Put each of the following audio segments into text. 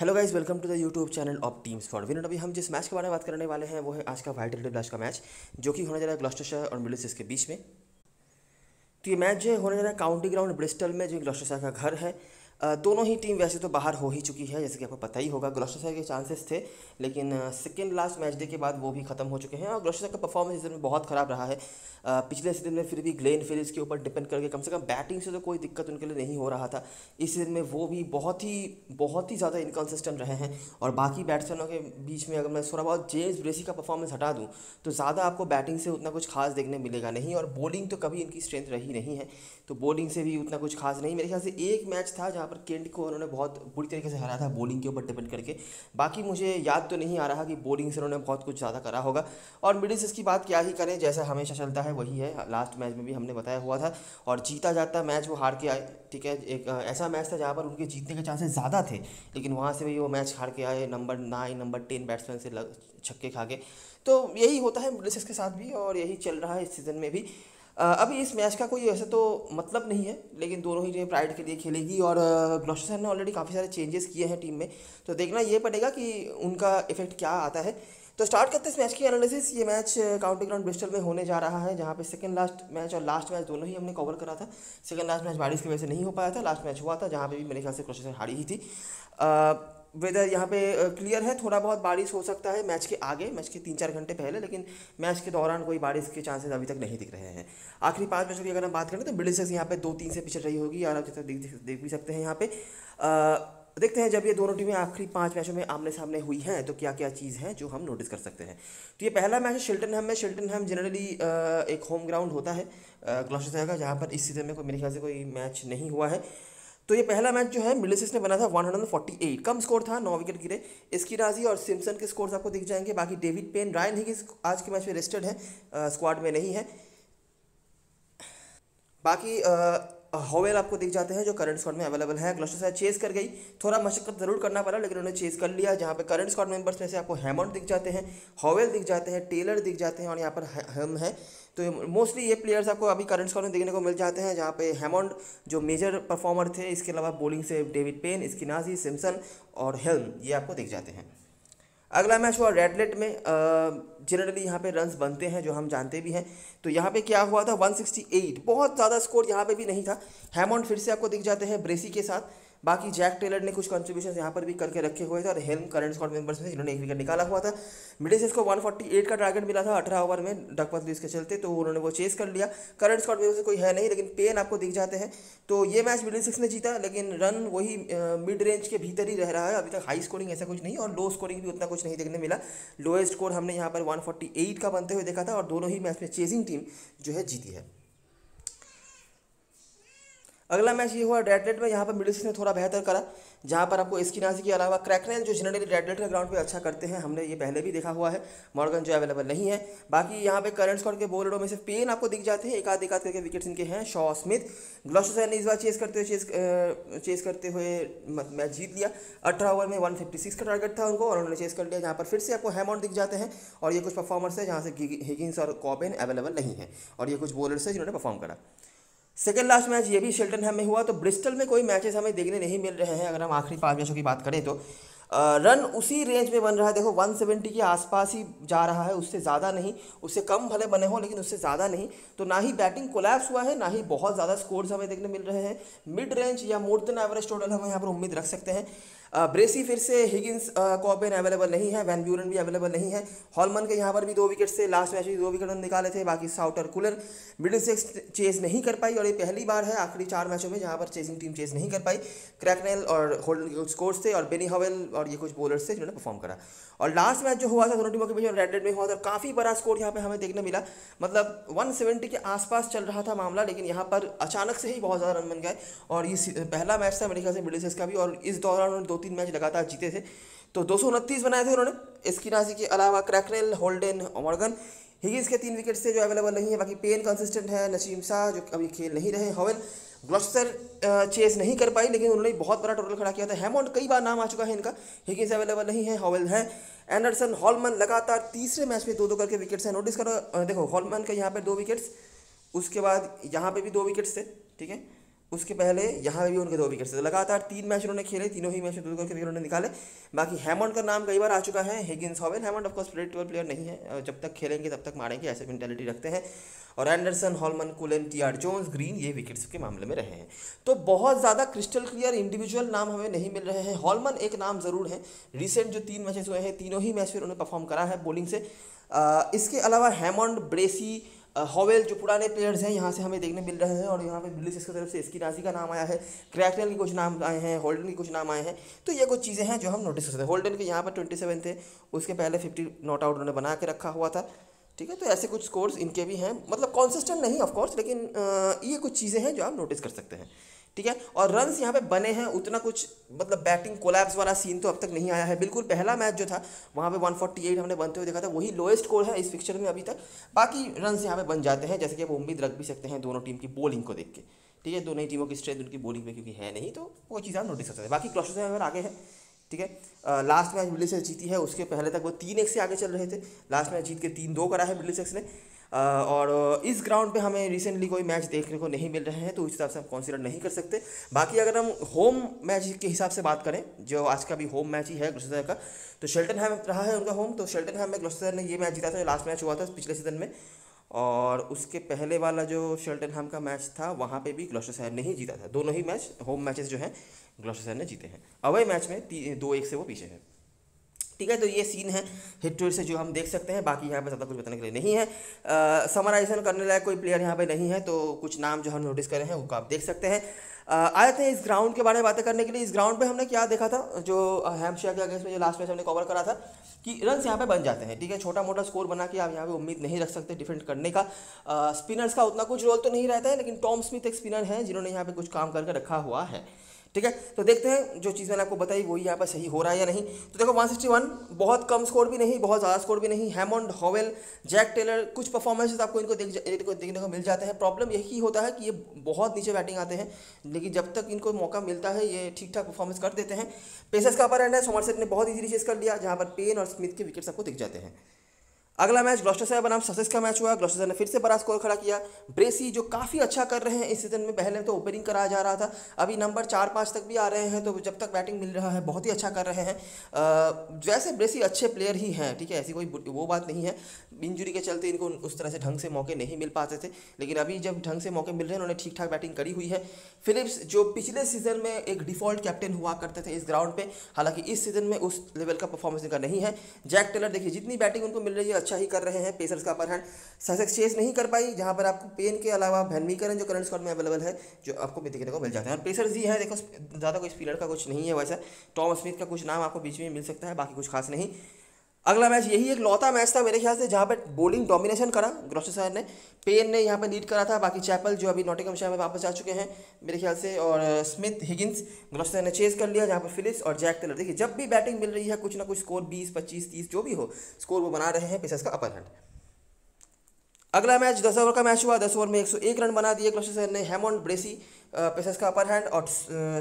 Hello guys, welcome to the YouTube channel of teams for win. अभी हम जिस match के बारे में बात करने वाले हैं वो है आज का वाइट रेड ब्लास्ट का मैच, जो कि होने जा रहा है ग्लॉस्टरशायर और मिडलसेक्स के बीच में। तो ये मैच जो होने जा रहा है काउंटी ग्राउंड ब्रिस्टल में, जो ग्लॉस्टरशायर का घर है। दोनों ही टीम वैसे तो बाहर हो ही चुकी है, जैसे कि आपको पता ही होगा। ग्लॉस्टरशायर के चांसेस थे, लेकिन सेकेंड लास्ट मैच डे के बाद वो भी खत्म हो चुके हैं। और ग्लॉस्टरशायर का परफॉर्मेंस इस सीजन में बहुत ख़राब रहा है। पिछले सीजन में फिर भी ग्लेन फिलिप्स के ऊपर डिपेंड करके कम से कम बैटिंग से तो कोई दिक्कत उनके लिए नहीं हो रहा था। इस सीजन में वो भी बहुत ही ज़्यादा इनकन्सिस्टेंट रहे हैं। और बाकी बैट्समैनों के बीच में अगर मैं थोड़ा बहुत जेम्स व्रेसी का परफॉर्मेंस हटा दूँ तो ज़्यादा आपको बैटिंग से उतना कुछ खास देखने मिलेगा नहीं। और बॉलिंग तो कभी इनकी स्ट्रेंथ रही नहीं है, तो बॉलिंग से भी उतना कुछ खास नहीं। मेरे ख्याल से एक मैच था पर केंट को उन्होंने बहुत बुरी तरीके से हराया था बॉलिंग के ऊपर डिपेंड करके। बाकी मुझे याद तो नहीं आ रहा कि बॉलिंग से उन्होंने बहुत कुछ ज़्यादा करा होगा। और मिडलसेक्स की बात क्या ही करें, जैसा हमेशा चलता है वही है। लास्ट मैच में भी हमने बताया हुआ था और जीता जाता मैच वो हार के आए। ठीक है, एक ऐसा मैच था जहाँ पर उनके जीतने के चांसेस ज़्यादा थे, लेकिन वहाँ से भी वो मैच हार के आए। नंबर 9, नंबर 10 बैट्समैन से छक्के खा के। तो यही होता है मिडलसेक्स के साथ भी और यही चल रहा है इस सीज़न में भी। अभी इस मैच का कोई ऐसा तो मतलब नहीं है, लेकिन दोनों ही टीम प्राइड के लिए खेलेगी। और ग्लॉस्टरशायर ने ऑलरेडी काफ़ी सारे चेंजेस किए हैं टीम में, तो देखना ये पड़ेगा कि उनका इफेक्ट क्या आता है। तो स्टार्ट करते हैं इस मैच की एनालिसिस। ये मैच काउंटी ग्राउंड ब्रिस्टल में होने जा रहा है, जहाँ पे सेकंड लास्ट मैच और लास्ट मैच दोनों ही हमने कवर करा था। सेकंड लास्ट मैच बारिश की वजह से नहीं हो पाया था, लास्ट मैच हुआ था जहाँ पे भी मेरे ख्याल से ग्लॉस्टरशायर हारी ही थी। वेदर यहाँ पे क्लियर है, थोड़ा बहुत बारिश हो सकता है मैच के आगे, मैच के 3-4 घंटे पहले, लेकिन मैच के दौरान कोई बारिश के चांसेस अभी तक नहीं दिख रहे हैं। आखिरी 5 मैचों की अगर हम बात करें तो मिडलसेक्स यहाँ पे 2-3 से पिछड़ रही होगी, और आप जितना देख भी सकते हैं यहाँ पे। देखते हैं जब ये दोनों टीमें आखिरी 5 मैचों में आमने सामने हुई हैं तो क्या क्या चीज़ है जो हम नोटिस कर सकते हैं। तो ये पहला मैच है शेल्टन हैम में। शेल्टन हैम जनरली एक होम ग्राउंड होता है ग्लॉस्टरशायर का, जहाँ पर इस सीज़न में कोई मेरे ख्याल से कोई मैच नहीं हुआ है। तो ये पहला मैच जो है मिडलसेक्स ने बना था 148, कम स्कोर था, 9 विकेट गिरे। स्किनास्की और सिम्पसन के स्कोर्स आपको दिख जाएंगे। बाकी डेविड फेन, रायन हिगिंस आज के मैच में रेस्टेड है, स्क्वाड में नहीं है। बाकी हॉवेल आपको दिख जाते हैं जो करंट स्क्वाड में अवेलेबल है। ग्लॉस्टरशायर चेस कर गई, थोड़ा मशक्कत जरूर करना पड़ा, लेकिन उन्होंने चेस कर लिया। जहाँ पे करंट स्क्वाड मेंबर्स में से आपको हैमंड दिख जाते हैं, हॉवेल दिख जाते हैं, टेलर दिख जाते हैं और यहाँ पर हेल्म है। तो मोस्टली ये प्लेयर्स आपको अभी करंट स्क्वाड में देखने को मिल जाते हैं, जहाँ पे हैमंड जो मेजर परफॉर्मर थे, इसके अलावा बॉलिंग से डेविड फेन, स्किनास्की, सिम्पसन और हेल्म, ये आपको दिख जाते हैं। अगला मैच हुआ रेडलेट में। जनरली यहाँ पे रन्स बनते हैं जो हम जानते भी हैं, तो यहाँ पे क्या हुआ था 168, बहुत ज़्यादा स्कोर यहाँ पे भी नहीं था। हैमंड फिर से आपको दिख जाते हैं ब्रेसी के साथ। बाकी जैक टेलर ने कुछ कंट्रीब्यूशन यहाँ पर भी करके रखे हुए थे। और हेल्म करंट स्क्वाड मेंबर्स में, इन्होंने 1 विकेट निकाला हुआ था। मिडलसेक्स को 148 का टारगेट मिला था 18 ओवर में डकवर्थ लुइस के चलते, तो उन्होंने वो चेस कर लिया। करंट स्क्वाड मेंबर्स में कोई है नहीं, लेकिन पेन आपको दिख जाते हैं। तो ये मैच मिडलसेक्स ने जीता, लेकिन रन वही मिड रेंज के भीतर ही रह रहा है। अभी तक हाई स्कोरिंग ऐसा कुछ नहीं और लो स्कोरिंग भी उतना कुछ नहीं देखने मिला। लोएस्ट स्कोर हमने यहाँ पर 148 का बनते हुए देखा था। और दोनों ही मैच में चेजिंग टीम जो है जीती है। अगला मैच ये हुआ रेडलेट में। यहाँ पर मिडलसेक्स ने थोड़ा बेहतर करा, जहाँ पर आपको स्किनास्की के अलावा क्रैकनेल जो जनरली रेडलेट के ग्राउंड पे अच्छा करते हैं, हमने ये पहले भी देखा हुआ है। मॉर्गन जो अवेलेबल नहीं है। बाकी यहाँ पे करंट स्क्वाड के बॉलरों में से पेन आपको दिख जाते हैं, एक आध करके विकेट्स इनके हैं। शॉ स्मिथ, ग्लॉस्टरशायर ने इस बार चेस करते हुए मैच जीत लिया। 18 ओवर में 156 का टारगेट था उनको और उन्होंने चेस कर लिया। जहाँ पर फिर से आपको हैमंड दिख जाते हैं और ये कुछ परफॉर्मर्स है जहाँ से हिगिंस और कॉबिन अवेलेबल नहीं है, और ये कुछ बॉलर्स है जिन्होंने परफॉर्म करा। सेकेंड लास्ट मैच ये भी शेल्टन हैम में हुआ। तो ब्रिस्टल में कोई मैचेस हमें देखने नहीं मिल रहे हैं अगर हम आखिरी 5 मैचों की बात करें तो। रन उसी रेंज में बन रहा है, देखो 170 के आसपास ही जा रहा है, उससे ज़्यादा नहीं। उससे कम भले बने हो लेकिन उससे ज़्यादा नहीं। तो ना ही बैटिंग कोलैप्स हुआ है, ना ही बहुत ज़्यादा स्कोर्स हमें देखने मिल रहे हैं। मिड रेंज या मोर देन एवरेज टोटल हम यहाँ पर उम्मीद रख सकते हैं। ब्रेसी फिर से, हिगिंस कॉबिन अवेलेबल नहीं है, वैन ब्यूरन भी अवेलेबल नहीं है। हॉलमन के यहाँ पर भी 2 विकेट से लास्ट मैच में 2 विकेट निकाले थे। बाकी साउटर कूलर, मिडलसेक्स चेस नहीं कर पाई और ये पहली बार है आखिरी 4 मैचों में जहाँ पर चेसिंग टीम चेस नहीं कर पाई। क्रैकनेल और होल्डन के कुछ स्कोर्स थे और बेनी हॉल और ये कुछ बॉलर्स थे जिन्होंने परफॉर्म करा। और लास्ट मैच जो हुआ था दोनों टीमों के बीच रेडलेट में हुआ था, काफ़ी बड़ा स्कोर यहाँ पर हमें देखने मिला। मतलब 170 के आसपास चल रहा था मामला, लेकिन यहाँ पर अचानक से ही बहुत ज़्यादा रन बन गए। और ये पहला मैच था मेरे ख्याल से मिडलसेक्स का भी, और इस दौरान उन्होंने 2-3 मैच लगातार जीते थे। तो 229 बनाए थे उन्होंने। स्किनास्की के अलावा क्रैकनेल, होल्डन, मॉर्गन, हिगिंस के 3 विकेट से जो अवेलेबल नहीं है। बाकी पेन कंसिस्टेंट है, नसीम शाह जो अभी खेल नहीं रहे, हॉवेल। ग्लॉस्टरशायर चेस नहीं कर पाई लेकिन उन्होंने बहुत बड़ा टोटल खड़ा किया था। हैमंड कई बार नाम आ चुका है इनका, हिगिंस अवेलेबल नहीं है, हॉवेल है। एंडरसन, हॉलमन लगातार तीसरे मैच में 2-2 करके विकेट्स हैं। नोटिस करो, देखो हॉलमन के यहाँ पर 2 विकेट्स, उसके बाद यहाँ पर भी 2 विकेट्स थे। ठीक है, उसके पहले यहाँ भी उनके 2 विकेट थे। लगातार 3 मैच उन्होंने खेले, तीनों ही मैच में 2 विकेट उन्होंने निकाले। बाकी हैमंड का नाम कई बार आ चुका है, Higgins Howell. Hammond of course predictable player नहीं है, जब तक खेलेंगे तब तक मारेंगे, ऐसे मेंटेलिटी रखते हैं। और Anderson, Hollman, Cullen, T R Jones, Green, ये विकेट्स के मामले में रहे हैं। तो बहुत ज़्यादा क्रिस्टल क्लियर इंडिविजुअल नाम हमें नहीं मिल रहे हैं। हॉलमन एक नाम ज़रूर है, रिसेंट जो 3 मैचेस हुए हैं तीनों ही मैच में उन्होंने परफॉर्म करा है बॉलिंग से। इसके अलावा हैमंड, ब्रेसी, हॉवेल जो पुराने प्लेयर्स हैं यहाँ से हमें देखने मिल रहे हैं। और यहाँ पे मिडलसेक्स की तरफ से स्किनासी का नाम आया है, क्रैकनेल के कुछ नाम आए हैं, होल्डन के कुछ नाम आए हैं। तो ये कुछ चीज़ें हैं जो हम नोटिस करते हैं। होल्डन के यहाँ पर 27 थे, उसके पहले 50 नॉट आउट उन्होंने बना के रखा हुआ था, ठीक है। तो ऐसे कुछ स्कोर्स इनके भी हैं, मतलब कॉन्सिस्टेंट नहीं ऑफकोर्स, लेकिन ये कुछ चीज़ें हैं जो आप नोटिस कर सकते हैं, ठीक है। और रन्स यहाँ पे बने हैं उतना कुछ, मतलब बैटिंग कोलैप्स वाला सीन तो अब तक नहीं आया है। बिल्कुल पहला मैच जो था वहाँ पे 148 हमने बनते हुए देखा था, वही लोएस्ट स्कोर है इस पिक्चर में अभी तक। बाकी रन्स यहाँ पे बन जाते हैं, जैसे कि आप उम्मीद रख भी सकते हैं दोनों टीम की बॉलिंग को देख के, ठीक है। दोनों ही टीमों की स्ट्रेंथ उनकी बॉलिंग में क्योंकि है नहीं, तो वो चीज़ आप नोटिस कर सकते हैं। बाकी क्लॉस्टरशायर आगे है, ठीक है। लास्ट मैच मिडलसेक्स जीती है, उसके पहले तक वो 3-1 से आगे चल रहे थे। लास्ट मैच जीत के 3-2 करा है मिडलसेक्स ने। और इस ग्राउंड पे हमें रिसेंटली कोई मैच देखने को नहीं मिल रहे हैं, तो उस हिसाब से हम कंसीडर नहीं कर सकते। बाकी अगर हम होम मैच के हिसाब से बात करें, जो आज का भी होम मैच ही है ग्लॉस्टरशायर का, तो शेल्टन हैम रहा है उनका होम। तो शेल्टन हैम में ग्लॉस्टरशायर ने ये मैच जीता था, लास्ट मैच हुआ था पिछले सीजन में। और उसके पहले वाला जो शेल्टन हैम का मैच था वहाँ पे भी ग्लॉस्टरशायर ने ही जीता था। दोनों ही मैच होम मैचेस जो हैं ग्लॉस्टरशायर ने जीते हैं। अवे मैच में 2-1 से वो पीछे हैं, ठीक है। तो ये सीन है हिट टू हिट से जो हम देख सकते हैं। बाकी यहाँ पे ज़्यादा कुछ बताने के लिए नहीं है। समराइजेशन करने लायक कोई प्लेयर यहाँ पे नहीं है, तो कुछ नाम जो हम नोटिस कर रहे हैं उनको आप देख सकते हैं। आए थे इस ग्राउंड के बारे में बातें करने के लिए। इस ग्राउंड पे हमने क्या देखा था, जो हैम्पशायर के अगेंस्ट में जो लास्ट मैच हमने कवर करा था, कि रन्स यहाँ पे बन जाते हैं, ठीक है। छोटा मोटा स्कोर बना के आप यहाँ पे उम्मीद नहीं रख सकते डिफेंड करने का। स्पिनर्स का उतना कुछ रोल तो नहीं रहता है, लेकिन टॉम स्मिथ एक स्पिनर है जिन्होंने यहाँ पे कुछ काम करके रखा हुआ है, ठीक है। तो देखते हैं जो चीज़ मैंने आपको बताई वही यहाँ पर सही हो रहा है या नहीं। तो देखो 161 बहुत कम स्कोर भी नहीं, बहुत ज़्यादा स्कोर भी नहीं। हैमंड, हॉवेल, जैक टेलर, कुछ परफॉर्मेंसेस आपको इनको देखने को मिल जाते हैं। प्रॉब्लम यही होता है कि ये बहुत नीचे बैटिंग आते हैं, लेकिन जब तक इनको मौका मिलता है ये ठीक ठाक परफॉर्मेंस कर देते हैं। पेसर्स का अपर एंड है, समरसेट ने बहुत ईजिली चेस कर लिया, जहाँ पर पेन और स्मिथ के विकेट्स आपको दिख जाते हैं। अगला मैच ग्लॉस्टरशायर बनाम ससेक्स का मैच हुआ। ग्लॉस्टरशायर ने फिर से बड़ा स्कोर खड़ा किया। ब्रेसी जो काफ़ी अच्छा कर रहे हैं इस सीजन में, पहले तो ओपनिंग कराया जा रहा था, अभी नंबर 4-5 तक भी आ रहे हैं, तो जब तक बैटिंग मिल रहा है बहुत ही अच्छा कर रहे हैं। वैसे ब्रेसी अच्छे प्लेयर ही हैं, ठीक है, ऐसी कोई वो बात नहीं है। इंजुरी के चलते इनको उस तरह से ढंग से मौके नहीं मिल पाते थे, लेकिन अभी जब ढंग से मौके मिल रहे हैं उन्होंने ठीक ठाक बैटिंग करी हुई है। फिलिप्स जो पिछले सीजन में एक डिफॉल्ट कैप्टन हुआ करते थे इस ग्राउंड पर, हालांकि इस सीजन में उस लेवल का परफॉर्मेंस इनका नहीं है। जैक टेलर देखिए जितनी बैटिंग उनको मिल रही है अच्छा ही कर रहे हैं। पेसर्स का अपर हैंड ससेक्स चेस नहीं कर पाई, जहां पर आपको पेन के अलावा भैनमीकरन जो करंट स्क्वाड में अवेलेबल है जो आपको भी देखने को मिल जाते हैं। और पेसर्स ही है, देखो ज़्यादा कोई स्पिनर का कुछ नहीं है। वैसा टॉम स्मिथ का कुछ नाम आपको बीच में मिल सकता है, बाकी कुछ खास नहीं। अगला मैच यही एक लौता मैच था मेरे ख्याल से जहाँ पर बॉलिंग डोमिनेशन करा ग्लॉस्टरशायर ने। पेन ने यहाँ पर लीड करा था, बाकी चैपल जो अभी नॉटिंघमशायर में वापस आ चुके हैं मेरे ख्याल से, और स्मिथ, हिगिंस, ग्लॉस्टरशायर ने चेस कर लिया, जहाँ पर फिलिप्स और जैक टेलर। देखिए जब भी बैटिंग मिल रही है कुछ ना कुछ स्कोर 20, 25, 30 जो भी हो स्कोर वो बना रहे हैं। पेसर्स का अपर हैंड। अगला मैच 10 ओवर का मैच हुआ। 10 ओवर में 101 रन बना दिए ग्लॉस्टरशायर ने। हैमंड, ब्रेसी, पेसर्स का अपर हैंड, और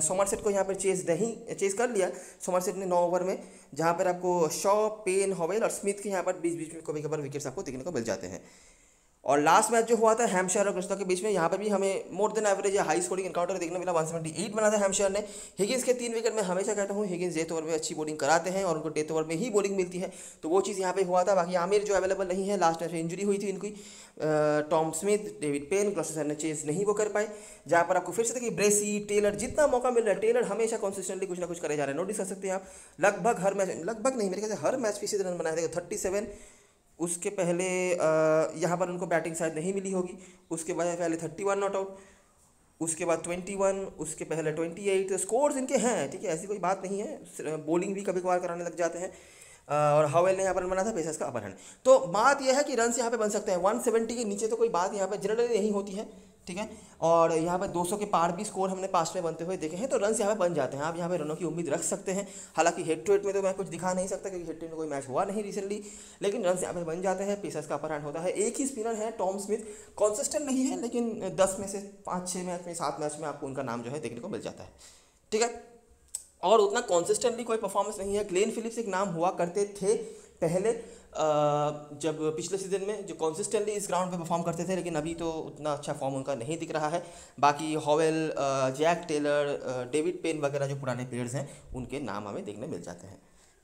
समरसेट को यहाँ पर चेस कर लिया समरसेट ने 9 ओवर में, जहाँ पर आपको शॉ, पेन, हॉवेल और स्मिथ के यहाँ पर बीच में कभी कभार विकेट्स आपको देखने को मिल जाते हैं। और लास्ट मैच जो हुआ था हैम्पशायर और ग्लॉस्टरशायर के बीच में, यहाँ पर भी हमें मोर देन एवरेज या हाई स्कोरिंग एनकाउंटर देखने मिला। 178 बना था हैम्पशायर ने। हिगिंस के 3 विकेट, मैं हमेशा कहता हूँ हिगिंस 8 ओवर में अच्छी बॉलिंग कराते हैं और उनको 8 ओवर में ही बॉलिंग मिलती है, तो वो चीज़ यहाँ पे हुआ था। बाकी आमिर जो अवेलेबल नहीं है, लास्ट मैच में इंजरी हुई थी इनकी। Tom Smith, David Payne, Gloucestershire ने चेज नहीं वो कर पाए, जहाँ पर आपको फिर से देखिए ब्रेसी, टेलर जितना मौका मिल रहा है, टेलर हमेशा कंसिस्टेंटली कुछ ना कुछ करे जा रहे हैं। नोटिस कर सकते हैं आप लगभग हर मैच, लगभग नहीं मेरे ख्याल से हर मैच पे सीधे रन बनाए थे। 37 उसके पहले यहाँ पर उनको बैटिंग शायद नहीं मिली होगी, उसके बाद पहले 31 नॉट आउट, उसके बाद 21, उसके पहले 28। तो स्कोर्स इनके हैं, ठीक है, ऐसी कोई बात नहीं है। बॉलिंग भी कभी कभार कराने लग जाते हैं। और हॉवेल ने यहाँ पर बना था, पेसर्स का अपहरण। तो बात यह है कि रन्स यहाँ पे बन सकते हैं। 170 के नीचे तो कोई बात यहाँ पे जनरली नहीं होती है, ठीक है। और यहाँ पे 200 के पार भी स्कोर हमने पास्ट में बनते हुए देखे हैं, तो रन्स यहाँ पे बन जाते हैं। आप यहाँ पे रनों की उम्मीद रख सकते हैं। हालांकि हेड टू हेड में तो मैं कुछ दिखा नहीं सकता क्योंकि हेड टू हेड में कोई मैच हुआ नहीं रिसेंटली, लेकिन रन्स यहाँ पे बन जाते हैं। पेसर्स का अपर हैंड होता है। एक ही स्पिनर है टॉम स्मिथ, कॉन्सिस्टेंट नहीं है, लेकिन 10 में से 5-6 मैच में 7 मैच में आपको उनका नाम जो है देखने को मिल जाता है, ठीक है। और उतना कॉन्सिस्टेंटली कोई परफॉर्मेंस नहीं है। ग्लेन फिलिप्स एक नाम हुआ करते थे पहले जब पिछले सीजन में जो कंसिस्टेंटली इस ग्राउंड पे परफॉर्म करते थे, लेकिन अभी तो उतना अच्छा फॉर्म उनका नहीं दिख रहा है। बाकी Howell, Jack Taylor, David Payne वगैरह जो पुराने प्लेयर्स हैं उनके नाम हमें देखने मिल जाते हैं।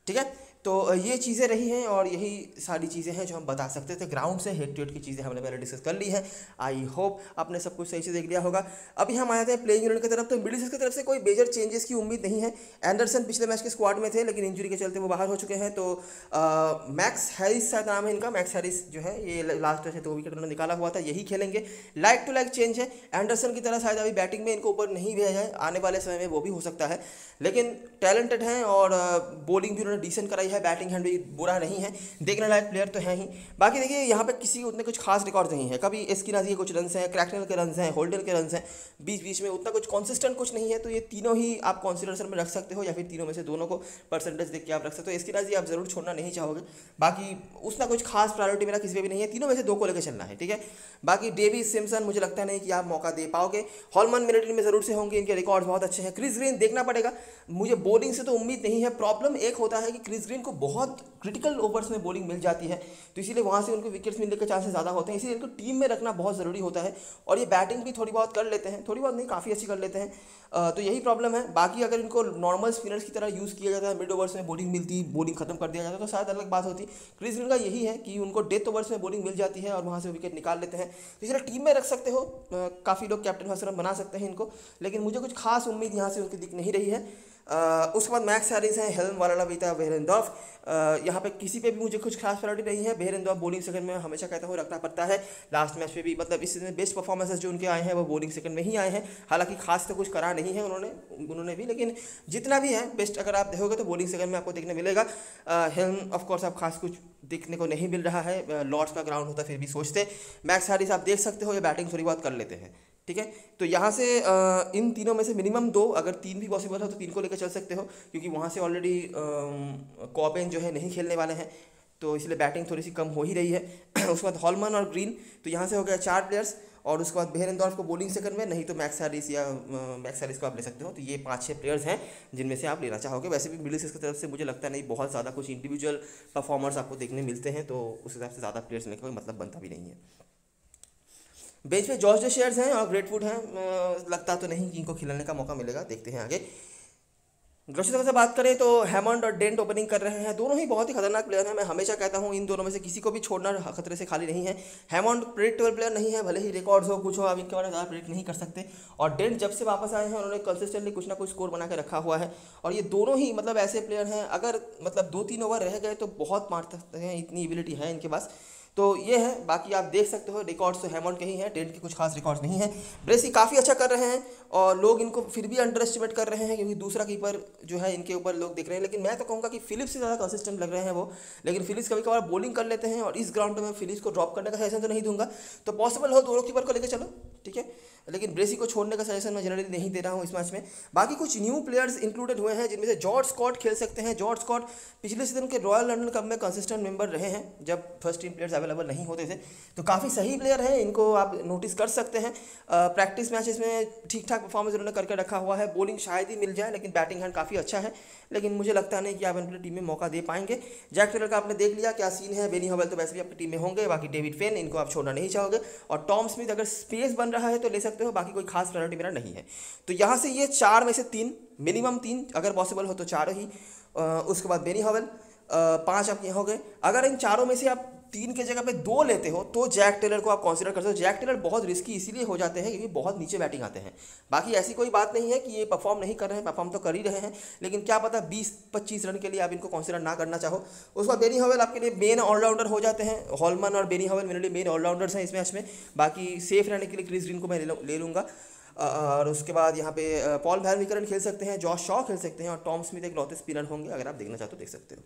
ठीक है, तो ये चीज़ें रही हैं और यही सारी चीज़ें हैं जो हम बता सकते थे ग्राउंड से। हेड टू हेड की चीज़ें हमने पहले डिस्कस कर ली है। आई होप आपने सब कुछ सही से देख लिया होगा। अभी हम आए थे प्लेइंग यूनिट की तरफ, तो मिडिलसेक्स की तरफ से कोई मेजर चेंजेस की उम्मीद नहीं है। एंडरसन पिछले मैच के स्क्वाड में थे, लेकिन इंजरी के चलते वो बाहर हो चुके हैं। तो मैक्स हैरिस का नाम है इनका, मैक्स हैरिस जो है ये लास्ट मैच है 2 विकेट उन्होंने निकाला हुआ था, यही खेलेंगे। लाइक टू लाइक चेंज है। एंडरसन की तरह शायद अभी बैटिंग में इनको ऊपर नहीं भेजा है, आने वाले समय में वो भी हो सकता है, लेकिन टैलेंटेड हैं और बॉलिंग भी उन्होंने डिसेंट कराई है, बैटिंग हैंड भी बुरा नहीं है, देखने लायक प्लेयर तो है ही। बाकी देखिए यहाँ पे किसी के उतने कुछ खास रिकॉर्ड नहीं है। कभी स्किनास्की के कुछ रन हैं, क्रैकनल के रन हैं, होल्डन के रन हैं, बीच बीच में उतना कुछ कॉन्सिस्टेंट कुछ नहीं है। तो ये तीनों ही आप कॉन्सिडरेशन में रख सकते हो, या फिर तीनों में से दोनों को परसेंटेज देख के आप रख सकते हो। स्किनास्की आप जरूर छोड़ना नहीं चाहोगे। बाकी उसका कुछ खास प्रायोरिटी मेरा किसी पे भी नहीं है, तीनों में से 2 को लेकर चलना है। ठीक है, बाकी डेविड सिम्सन मुझे लगता नहीं कि आप मौका दे पाओगे। हॉलमन मिलिट्री में जरूर से होंगे, इनके रिकॉर्ड बहुत अच्छे हैं। क्रिस ग्रीन देखना पड़ेगा, मुझे बॉलिंग से तो उम्मीद नहीं है। प्रॉब्लम एक होता है कि क्रिस ग्रीन को बहुत क्रिटिकल ओवर्स में बॉलिंग मिल जाती है, तो इसीलिए वहाँ से उनको विकेट्स मिलने के चांसेस ज़्यादा होते हैं, इसीलिए इनको टीम में रखना बहुत ज़रूरी होता है। और ये बैटिंग भी थोड़ी बहुत कर लेते हैं, थोड़ी बहुत नहीं, काफ़ी अच्छी कर लेते हैं, तो यही प्रॉब्लम है। बाकी अगर इनको नॉर्मल स्पिनर्स की तरह यूज़ किया जाता है, मिड ओवर्स में बॉलिंग मिलती, बॉलिंग खत्म कर दिया जाता तो शायद अलग बात होती। क्रिस ग्रीन का यही है कि उनको डेथ ओवर्स में बॉलिंग मिल जाती है और वहाँ से विकेट निकाल लेते हैं, तो इसलिए टीम में रख सकते हो। काफ़ी लोग कैप्टन वगैरह बना सकते हैं इनको, लेकिन मुझे कुछ खास उम्मीद यहाँ से उनकी दिख नहीं रही है। उसके बाद मैक्स हैरिस हैं, हेल्म वाला भी था, बेरेंडॉफ, यहाँ पे किसी पे भी मुझे कुछ खास प्रायोरिटी नहीं है। बेरेंडॉफ बॉलिंग सेकंड में हमेशा कहता हूँ रखना पड़ता है, लास्ट मैच पे भी, मतलब इस सीजन में बेस्ट परफॉर्मेंसेस जो उनके आए हैं वो बॉलिंग सेकंड में ही आए हैं। हालांकि खास तो कुछ करा नहीं है उन्होंने भी, लेकिन जितना भी है बेस्ट अगर आप देखोगे तो बॉलिंग सेकंड में आपको देखने मिलेगा। हेल्म ऑफकोर्स आप खास कुछ देखने को नहीं मिल रहा है, लॉर्ड्स का ग्राउंड होता फिर भी सोचते। मैक्स हैरिस आप देख सकते हो, ये बैटिंग थोड़ी बहुत कर लेते हैं। ठीक है, तो यहाँ से इन तीनों में से मिनिमम 2, अगर 3 भी पॉसिबल हो तो 3 को लेकर चल सकते हो, क्योंकि वहाँ से ऑलरेडी कॉपेन जो है नहीं खेलने वाले हैं, तो इसलिए बैटिंग थोड़ी सी कम हो ही रही है। उसके बाद हॉलमन और ग्रीन, तो यहाँ से हो गया 4 प्लेयर्स, और उसके बाद बेरेंडॉर्फ को बॉलिंग सेकंड में, नहीं तो मैक्स हैरिस को आप ले सकते हो। तो ये 5-6 प्लेयर्स हैं जिनमें से आप लेना चाहोगे। वैसे भी मिडिलसेक्स की तरफ से मुझे लगता नहीं बहुत ज़्यादा कुछ इंडिविजुअल परफॉर्मर्स आपको देखने मिलते हैं, तो उस हिसाब से ज़्यादा प्लेयर्स लेने का कोई मतलब बनता भी नहीं है। बेंच पे जॉर्जस्टायर हैं और ग्रेटवुड हैं, लगता तो नहीं कि इनको खिलाने का मौका मिलेगा, देखते हैं आगे। ग्लोसेस्टर से बात करें तो हैमंड और डेंट ओपनिंग कर रहे हैं, दोनों ही बहुत ही खतरनाक प्लेयर हैं। मैं हमेशा कहता हूं इन दोनों में से किसी को भी छोड़ना खतरे से खाली नहीं है। हैमंड प्रेडिक्टेबल प्लेयर नहीं है, भले ही रिकॉर्ड्स हो कुछ हो, आप इनके बारे में ज़्यादा प्रेडिक्ट नहीं कर सकते। और डेंट जब से वापस आए हैं उन्होंने कंसिस्टेंटली कुछ ना कुछ स्कोर बना के रखा हुआ है, और ये दोनों ही मतलब ऐसे प्लेयर हैं अगर मतलब 2-3 ओवर रह गए तो बहुत मार सकते हैं, इतनी एबिलिटी है इनके पास। तो ये है, बाकी आप देख सकते हो रिकॉर्ड्स तो हैमंड के ही हैं, डेंट के कुछ खास रिकॉर्ड्स नहीं है। ब्रेसी काफ़ी अच्छा कर रहे हैं और लोग इनको फिर भी अंडर एस्टिमेट कर रहे हैं, क्योंकि दूसरा कीपर जो है इनके ऊपर लोग देख रहे हैं, लेकिन मैं तो कहूँगा कि फिलिप्स से ज़्यादा कंसिस्टेंट लग रहे हैं वो। लेकिन फिलिप्स कभी कभार बॉलिंग कर लेते हैं, और इस ग्राउंड में फिलिप्स को ड्रॉप करने का सजेशन तो नहीं दूंगा, तो पॉसिबल हो दोनों कीपर को लेकर चलो। ठीक है, लेकिन ब्रेसी को छोड़ने का सजेशन मैं जनरली नहीं दे रहा हूँ इस मैच में। बाकी कुछ न्यू प्लेयर्स इंक्लूडेड हुए हैं, जिनमें से जॉर्ड स्कॉट खेल सकते हैं। जॉर्ड स्कॉट पिछले सीजन के रॉयल लंडन कप में कंसिस्टेंट मेंबर रहे हैं, जब फर्स्ट टीम प्लेयर्स अवेलेबल नहीं होते थे, तो काफ़ी सही प्लेयर हैं, इनको आप नोटिस कर सकते हैं। प्रैक्टिस मैचेस में ठीक ठाक परफॉर्मेंस उन्होंने करके रखा हुआ है। बॉलिंग शायद ही मिल जाए, लेकिन बैटिंग हैंड काफ़ी अच्छा है, लेकिन मुझे लगता नहीं कि आप अपनी टीम में मौका दे पाएंगे। जैक टेलर का आपने देख लिया क्या सीन है, बेनी हॉल तो वैसे भी आपकी टीम में होंगे। बाकी डेविड फेन इनको आप छोड़ना नहीं चाहोगे, और टॉम स्मिथ अगर स्पेस बन रहा है तो ले सकते हो, बाकी कोई खास प्रायोरिटी मेरा नहीं है। तो यहाँ से ये 4 में से 3, मिनिमम 3 अगर पॉसिबल हो तो 4 ही। उसके बाद बेनी हॉल 5 आपके हो गए। अगर इन 4 में से आप 3 के जगह पे 2 लेते हो तो जैक टेलर को आप कंसीडर कर सकते हो। जैक टेलर बहुत रिस्की इसीलिए हो जाते हैं क्योंकि बहुत नीचे बैटिंग आते हैं। बाकी ऐसी कोई बात नहीं है कि ये परफॉर्म नहीं कर रहे हैं, परफॉर्म तो कर ही रहे हैं, लेकिन क्या पता 20-25 रन के लिए आप इनको कंसीडर ना करना चाहो। उसके बाद बेनी हॉल आपके लिए मेन ऑलराउंडर हो जाते हैं। हॉलमन और बेनी हॉल मेरे लिए मेन ऑलराउंडर्स हैं इस मैच में। बाकी सेफ रहने के लिए क्रिस ग्रीन को मैं ले लूँगा, और उसके बाद यहाँ पे पॉल वैन खेल सकते हैं, जॉश शॉ खेल सकते हैं, और टॉम स्मिथ एक लौते स्पिनर होंगे, अगर आप देखना चाहते हो देख सकते हो।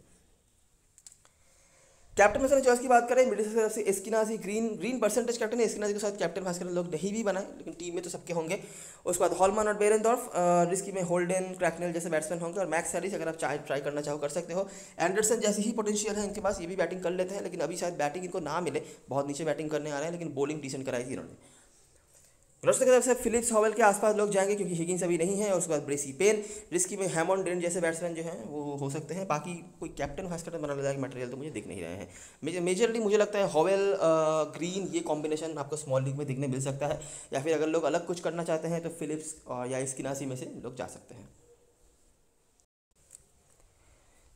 कैप्टन भास्कर चॉइस की बात करें, मिडिलसेक्स की तरफ से स्किनास्की, ग्रीन परसेंटेज कैप्टन है, स्किनास्की के साथ कैप्टन भास्कर लोग नहीं भी बनाए, लेकिन टीम में तो सबके होंगे। उसके बाद हॉलमन और बेरेंडॉर्फ, रिस्की में होल्डन, क्रैकनल जैसे बैट्समैन होंगे, और मैक्स हैरिस अगर आप ट्राई करना चाहो कर सकते हो। एंडरसन जैसे ही पोटेंशियल है इनके पास, ये भी बैटिंग कर लेते हैं, लेकिन अभी शायद बैटिंग इनको ना मिले, बहुत नीचे बैटिंग करने आ रहे हैं, लेकिन बॉलिंग डिसेंट कराई थी इन्होंने। ग्लोस्टर की तरफ से फिलिप्स हॉवेल के आसपास लोग जाएंगे क्योंकि हिगिंस अभी नहीं है, और उसके बाद ब्रेसी पेन रिस्की में हैमॉन डेंट जैसे बैट्समैन जो हैं वो हो सकते हैं। बाकी कोई कैप्टन वाइस कैप्टन बनाने लायक मटेरियल तो मुझे दिख नहीं रहे हैं। मेजरली मुझे लगता है हॉवेल ग्रीन ये कॉम्बिनेशन आपको स्मॉल लीग में देखने मिल सकता है, या फिर अगर लोग अलग कुछ करना चाहते हैं तो फिलिप्स या स्किनासी में से लोग जा सकते हैं।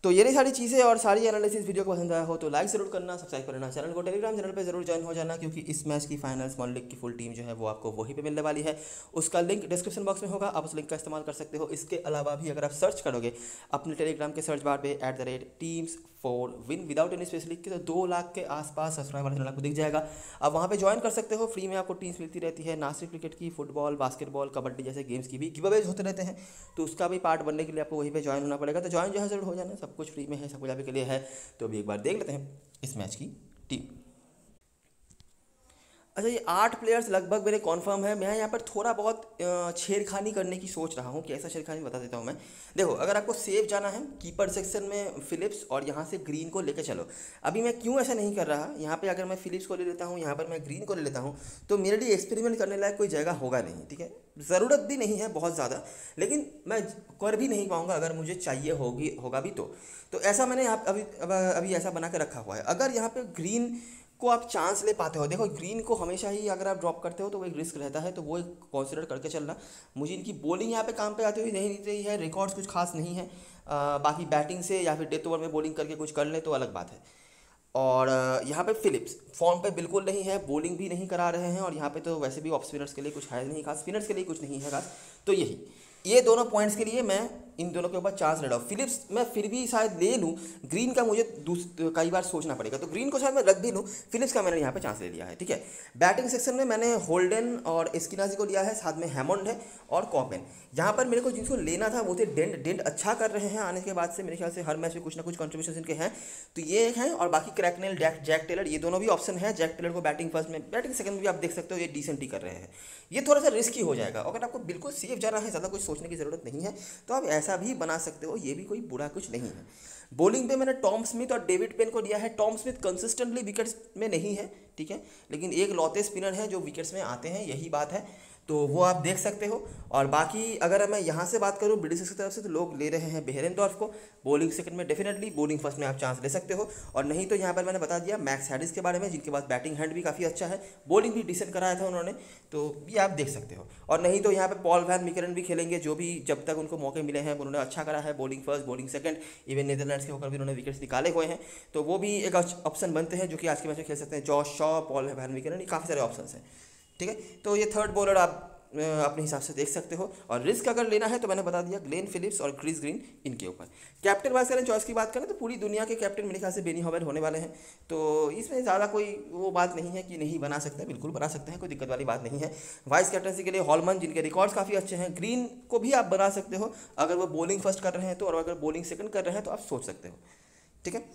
तो ये सारी चीज़ें और सारी एनालिसिस वीडियो को पसंद आया हो तो लाइक ज़रूर करना, सब्सक्राइब करना, चैनल को टेलीग्राम चैनल पे जरूर ज्वाइन हो जाना क्योंकि इस मैच की फाइनल स्मॉल लीग की फुल टीम जो है वो आपको वहीं पे मिलने वाली है। उसका लिंक डिस्क्रिप्शन बॉक्स में होगा, आप उस लिंक का इस्तेमाल कर सकते हो। इसके अलावा भी अगर आप सर्च करोगे अपने टेलीग्राम के सर्च बार पर @Teams4Win विदाउट एनी स्पेशल लिख के तो 2 लाख के आसपास सब्सक्राइब वाले चैनल आपको दिख जाएगा। आप वहाँ पे ज्वाइन कर सकते हो, फ्री में आपको टीम्स मिलती रहती है, ना सिर्फ क्रिकेट की, फुटबॉल, बास्केटबॉल, कबड्डी जैसे गेम्स की भी गिवअवेज होते रहते हैं, तो उसका भी पार्ट बनने के लिए आपको वहीं पे ज्वाइन होना पड़ेगा। तो ज्वाइन जो है जरूर हो जाना, सब कुछ फ्री में है, सब कुछ आपके लिए है। तो अभी एक बार देख लेते हैं इस मैच की टीम। अच्छा, ये 8 प्लेयर्स लगभग मेरे कॉन्फर्म है। मैं यहाँ पर थोड़ा बहुत छेड़खानी करने की सोच रहा हूँ, कि ऐसा छेड़खानी बता देता हूँ मैं। देखो, अगर आपको सेफ जाना है कीपर सेक्शन में फिलिप्स और यहाँ से ग्रीन को लेकर चलो। अभी मैं क्यों ऐसा नहीं कर रहा, यहाँ पे अगर मैं फिलिप्स को ले लेता हूँ, यहाँ पर मैं ग्रीन को ले लेता हूँ, तो मेरे लिए एक्सपेरिमेंट करने लायक कोई जगह होगा नहीं। ठीक है, ज़रूरत भी नहीं है बहुत ज़्यादा, लेकिन मैं कर भी नहीं पाऊँगा अगर मुझे चाहिए होगा भी तो ऐसा मैंने अभी ऐसा बना के रखा हुआ है। अगर यहाँ पर ग्रीन को आप चांस ले पाते हो, देखो ग्रीन को हमेशा ही अगर आप ड्रॉप करते हो तो वो एक रिस्क रहता है, तो वो एक कंसिडर करके चलना। मुझे इनकी बॉलिंग यहाँ पे काम पे आती हुई नहीं रही है, रिकॉर्ड्स कुछ खास नहीं है। बाकी बैटिंग से या फिर डेथ ओवर में बॉलिंग करके कुछ कर ले तो अलग बात है। और यहाँ पे फिलिप्स फॉर्म पे बिल्कुल नहीं है, बॉलिंग भी नहीं करा रहे हैं, और यहाँ पे तो वैसे भी ऑफ स्पिनर्स के लिए कुछ है नहीं खास, स्पिनर्स के लिए कुछ नहीं है खास। तो यही ये दोनों पॉइंट्स के लिए मैं इन दोनों के ऊपर चांस ले रहा हूँ। फिलिप्स मैं फिर भी शायद ले लूँ, ग्रीन का मुझे कई बार सोचना पड़ेगा, तो ग्रीन को शायद मैं रख भी लूँ, फिलिप्स का मैंने यहाँ पे चांस ले लिया है। ठीक है, बैटिंग सेक्शन में मैंने होल्डन और स्किनासी को लिया है, साथ में हैमॉन्ड है और कॉपेन। यहाँ पर मेरे को जिनको लेना था वो थे डेंट अच्छा कर रहे हैं आने के बाद से, मेरे ख्याल से हर मैच में कुछ ना कुछ कंट्रीब्यूशन इनके हैं, तो ये एक है। और बाकी क्रैकनेल, जैक टेलर, ये दोनों भी ऑप्शन है। जैक टेलर को बैटिंग फर्स्ट में, बैटिंग सेकंड में भी आप देख सकते हो ये डिसेंटली कर रहे हैं। ये थोड़ा सा रिस्की हो जाएगा, अगर आपको बिल्कुल सेफ जाना है, ज़्यादा कुछ सोचने की ज़रूरत नहीं है तो आप ऐसा भी बना सकते हो, ये भी कोई बुरा कुछ नहीं है। बॉलिंग पे मैंने टॉम स्मिथ और डेविड पेन को दिया है। टॉम स्मिथ कंसिस्टेंटली विकेट्स में नहीं है, ठीक है, लेकिन एक लौते स्पिनर है जो विकेट्स में आते हैं, यही बात है, तो वो आप देख सकते हो। और बाकी अगर मैं यहाँ से बात करूँ ब्रिटिश की तरफ से, तो लोग ले रहे हैं बेरेंडोर्फ को बॉलिंग सेकंड में, डेफिनेटली बॉलिंग फर्स्ट में आप चांस ले सकते हो। और नहीं तो यहाँ पर मैंने बता दिया मैक्स हैरिस के बारे में, जिनके पास बैटिंग हैंड भी काफ़ी अच्छा है, बॉलिंग भी डिसेंट कराया था उन्होंने, तो ये आप देख सकते हो। और नहीं तो यहाँ पर पॉल वैन मिकरन भी खेलेंगे, जो भी जब तक उनको मौके मिले हैं उन्होंने अच्छा करा है, bowling first, bowling second, even Netherlands के होकर भी उन्होंने विकेट्स निकाले हुए हैं, तो वो भी एक ऑप्शन बनते हैं जो कि आज के मैच में खेल सकते हैं। Josh Shaw, Paul van Meekeren, ये काफ़ी सारे ऑप्शन हैं। ठीक है, तो ये थर्ड बॉलर आप अपने हिसाब से देख सकते हो। और रिस्क अगर लेना है तो मैंने बता दिया ग्लेन फिलिप्स और क्रिस ग्रीन, इनके ऊपर। कैप्टन वाइस कैप्टन चॉइस की बात करें तो पूरी दुनिया के कैप्टन मेरे ख्याल से बेनी हॉल होने वाले हैं, तो इसमें ज़्यादा कोई वो बात नहीं है कि नहीं बना सकते, बिल्कुल बना सकते हैं, कोई दिक्कत वाली बात नहीं है। वाइस कैप्टनसी के लिए हॉलमन, जिनके रिकॉर्ड्स काफ़ी अच्छे हैं, ग्रीन को भी आप बना सकते हो अगर वो बॉलिंग फर्स्ट कर रहे हैं तो, और अगर बॉलिंग सेकंड कर रहे हैं तो आप सोच सकते हो। ठीक है,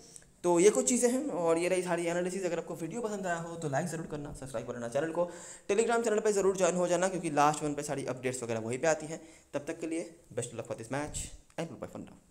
तो ये कुछ चीज़ें हैं और ये रही सारी एनालिसिस। अगर आपको वीडियो पसंद आया हो तो लाइक ज़रूर करना, सब्सक्राइब करना, चैनल को टेलीग्राम चैनल पे ज़रूर ज्वाइन हो जाना क्योंकि लास्ट वन पे सारी अपडेट्स वगैरह वहीं पे आती हैं। तब तक के लिए best of luck for this match and goodbye for now.